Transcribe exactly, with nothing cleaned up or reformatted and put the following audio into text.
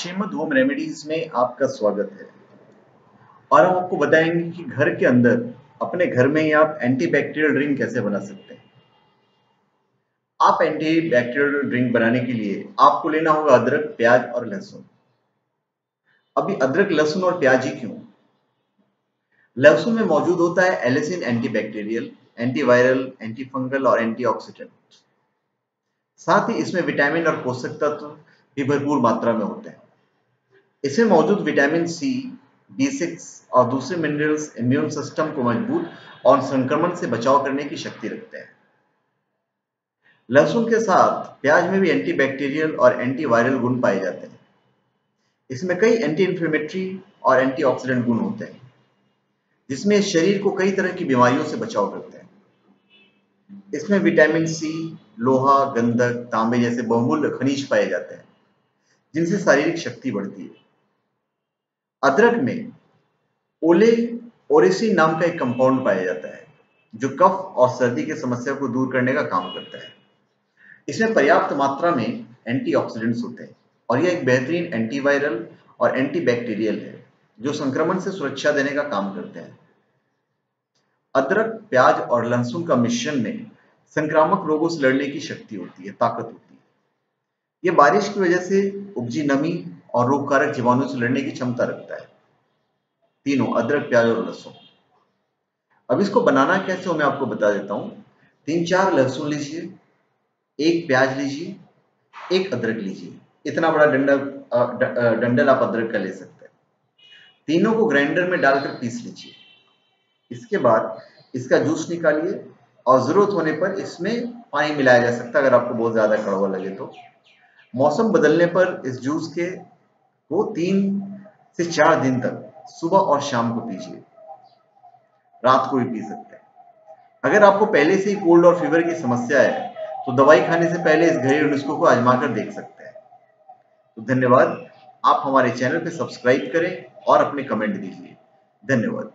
Shrimad home remedies में आपका स्वागत है। और हम आपको बताएंगे कि घर के अंदर, अपने घर में ही आप एंटीबैक्टीरियल ड्रिंक कैसे बना सकते हैं। आप एंटीबैक्टीरियल ड्रिंक बनाने के लिए आपको लेना होगा अदरक, प्याज और लहसुन। अभी अदरक, लहसुन और प्याज ही क्यों? लहसुन में मौजूद होता है एलेसिन, एंटीबैक्टीरियल, एंटीवायरल, एंटीफंगल और एंटीऑक्सीडेंट। साथ ही इसमें विटामिन और पोषक तत्व भी भरपूर मात्रा में होते हैं। इसमें मौजूद विटामिन सी, बी सिक्स और दूसरे मिनरल्स इम्यून सिस्टम को मजबूत और संक्रमण से बचाव करने की शक्ति रखते हैं। लहसुन के साथ प्याज में भी एंटीबैक्टीरियल और एंटीवायरल गुण पाए जाते हैं। इसमें कई एंटी इंफ्लेमेटरी और एंटीऑक्सीडेंट गुण होते हैं, जिसमें शरीर को कई तरह की बीमारियों से बचाव करते हैं। इसमें विटामिन सी, लोहा, गंधक, तांबे जैसे बहुमूल्य खनिज पाए जाते हैं, जिनसे शारीरिक शक्ति बढ़ती है। अदरक में ओले ओरेसिन नाम का एक कंपाउंड पाया जाता है, जो कफ और सर्दी की समस्या को दूर करने का काम करता है। इसमें पर्याप्त मात्रा में एंटीऑक्सीडेंट्स होते हैं और यह एक बेहतरीन एंटीवायरल और एंटीबैक्टीरियल है, जो संक्रमण से सुरक्षा देने का काम करते हैं। अदरक, प्याज और लहसुन का मिश्रण में संक्रामक रोगों से लड़ने की शक्ति होती है, ताकत होती है। ये बारिश की वजह से उपजी नमी और रोगकारक जीवाणुओं से लड़ने की क्षमता रखता है। तीनों, अदरक, प्याज और लहसुन। अब इसको बनाना कैसे हो, मैं आपको बता देता हूं। तीन चार लहसुन लीजिए, एक प्याज लीजिए, एक अदरक लीजिए। इतना बड़ा डंडल डंडल आप अदरक का ले सकते हैं। तीनों को ग्राइंडर में डालकर पीस लीजिए। इसके बाद इसका जूस निकालिए और जरूरत होने पर इसमें पानी मिलाया जा सकता है, अगर आपको बहुत ज्यादा कड़वा लगे तो। मौसम बदलने पर इस जूस के को तीन से चार दिन तक सुबह और शाम को पीजिए, रात को भी पी सकते हैं। अगर आपको पहले से ही कोल्ड और फीवर की समस्या है तो दवाई खाने से पहले इस घरेलू नुस्खे को आजमा कर देख सकते हैं। तो धन्यवाद, आप हमारे चैनल पर सब्सक्राइब करें और अपने कमेंट दीजिए। धन्यवाद।